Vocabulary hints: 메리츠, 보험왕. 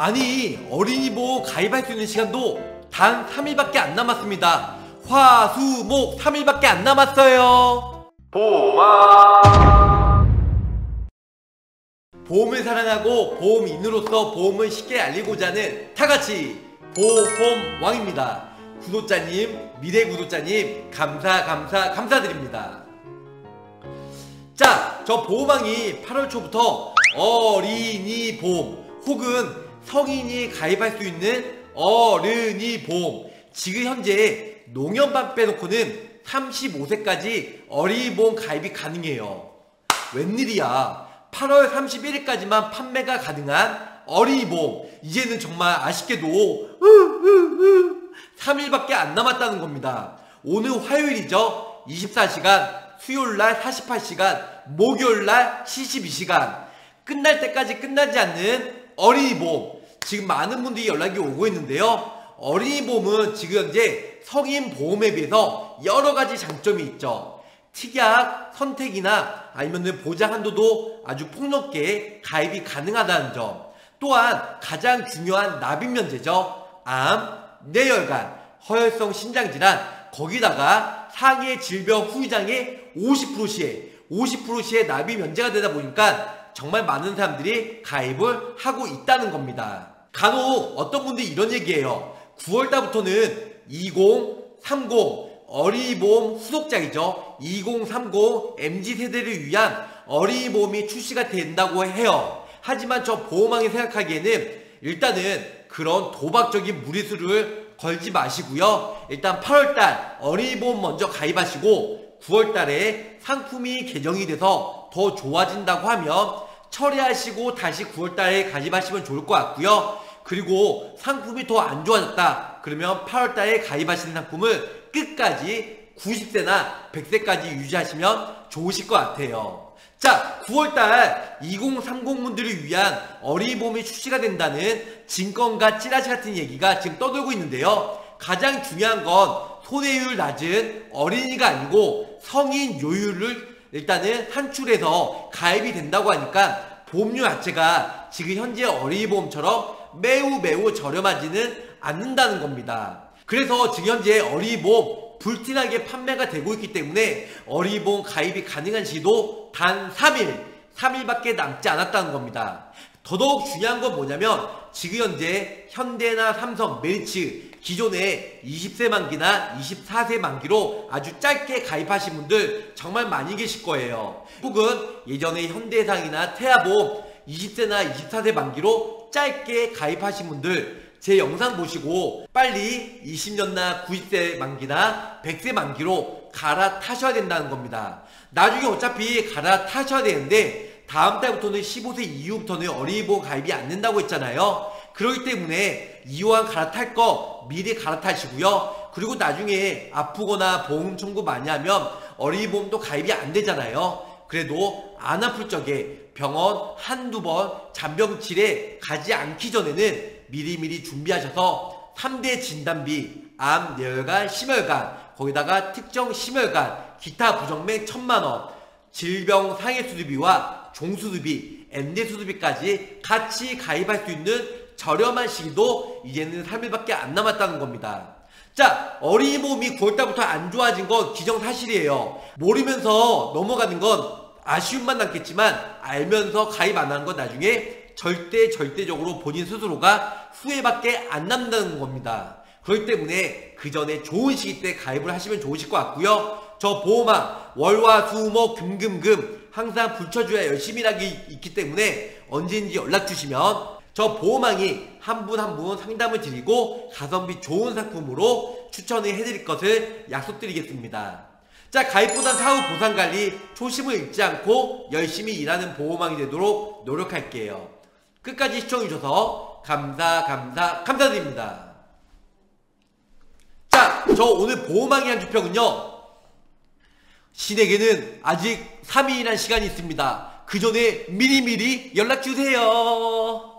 아니, 어린이보호 가입할 수 있는 시간도 단 3일밖에 안 남았습니다. 화, 수, 목 3일밖에 안 남았어요. 보험왕! 보험을 사랑하고 보험인으로서 보험을 쉽게 알리고자 하는 다같이 보험왕입니다. 구독자님, 미래 구독자님 감사드립니다. 자, 저 보험왕이 8월 초부터 어린이 보험 혹은 성인이 가입할 수 있는 어른이 보험, 지금 현재 농협만 빼놓고는 35세까지 어린이 보험 가입이 가능해요. 웬일이야, 8월 31일까지만 판매가 가능한 어린이 보험, 이제는 정말 아쉽게도 3일밖에 안 남았다는 겁니다. 오늘 화요일이죠. 24시간, 수요일날 48시간, 목요일날 72시간, 끝날 때까지 끝나지 않는 어린이 보험. 지금 많은 분들이 연락이 오고 있는데요, 어린이 보험은 지금 현재 성인 보험에 비해서 여러가지 장점이 있죠. 특약, 선택이나 아니면 보장 한도도 아주 폭넓게 가입이 가능하다는 점, 또한 가장 중요한 납입 면제죠. 암, 뇌혈관, 허혈성 신장질환, 거기다가 상해 질병 후유장애 50%시에 납입 면제가 되다 보니까 정말 많은 사람들이 가입을 하고 있다는 겁니다. 간혹 어떤 분들이 이런 얘기해요. 9월달부터는 2030 어린이보험 후속작이죠. 2030 MZ세대를 위한 어린이보험이 출시가 된다고 해요. 하지만 저 보험왕이 생각하기에는 일단은 그런 도박적인 무리수를 걸지 마시고요, 일단 8월달 어린이보험 먼저 가입하시고 9월달에 상품이 개정이 돼서 더 좋아진다고 하면 철회하시고 다시 9월달에 가입하시면 좋을 것 같고요. 그리고 상품이 더 안 좋아졌다 그러면 8월달에 가입하시는 상품을 끝까지 90세나 100세까지 유지하시면 좋으실 것 같아요. 자, 9월달 2030분들을 위한 어린이 보험이 출시가 된다는 증권가 찌라시 같은 얘기가 지금 떠돌고 있는데요, 가장 중요한 건 손해율 낮은 어린이가 아니고 성인 요율을 일단은 산출해서 가입이 된다고 하니까 보험료 자체가 지금 현재 어린이 보험처럼 매우 저렴하지는 않는다는 겁니다. 그래서 지금 현재 어린이 보험 불티나게 판매가 되고 있기 때문에 어린이 보험 가입이 가능한 시기도 단 3일밖에 남지 않았다는 겁니다. 더더욱 중요한 건 뭐냐면 지금 현재 현대나 삼성, 메리츠 기존에 20세 만기나 24세 만기로 아주 짧게 가입하신 분들 정말 많이 계실 거예요. 혹은 예전에 현대상이나 태아보험 20세나 24세 만기로 짧게 가입하신 분들, 제 영상 보시고 빨리 20년나 90세 만기나 100세 만기로 갈아타셔야 된다는 겁니다. 나중에 어차피 갈아타셔야 되는데 다음 달부터는 15세 이후부터는 어린이 보험 가입이 안 된다고 했잖아요. 그렇기 때문에 이왕 갈아탈 거 미리 갈아타시고요. 그리고 나중에 아프거나 보험 청구 많이 하면 어린이 보험도 가입이 안 되잖아요. 그래도 안 아플 적에 병원 한두 번 잔병치레 가지 않기 전에는 미리미리 준비하셔서 3대 진단비, 암, 뇌혈관, 심혈관, 거기다가 특정 심혈관, 기타 부정맥 1000만원, 질병 상해 수술비와 종수술비, MD 수술비까지 같이 가입할 수 있는 저렴한 시기도 이제는 3일밖에 안 남았다는 겁니다. 자, 어린이 보험이 9월달부터 안 좋아진 건 기정사실이에요. 모르면서 넘어가는 건 아쉬움만 남겠지만 알면서 가입 안 하는 건 나중에 절대적으로 본인 스스로가 후회밖에 안 남는다는 겁니다. 그렇기 때문에 그 전에 좋은 시기 때 가입을 하시면 좋으실 것 같고요. 저 보험왕 월화수목 금금금 항상 불쳐줘야 열심히 일하기 있기 때문에 언제든지 연락 주시면 저 보험왕이 한 분 한 분 상담을 드리고 가성비 좋은 상품으로 추천을 해드릴 것을 약속드리겠습니다. 자, 가입보단 사후 보상관리, 초심을 잃지 않고 열심히 일하는 보험왕이 되도록 노력할게요. 끝까지 시청해주셔서 감사드립니다. 자, 저 오늘 보험왕이 한 주평은요, 신에게는 아직 3일이란 시간이 있습니다. 그 전에 미리미리 연락주세요.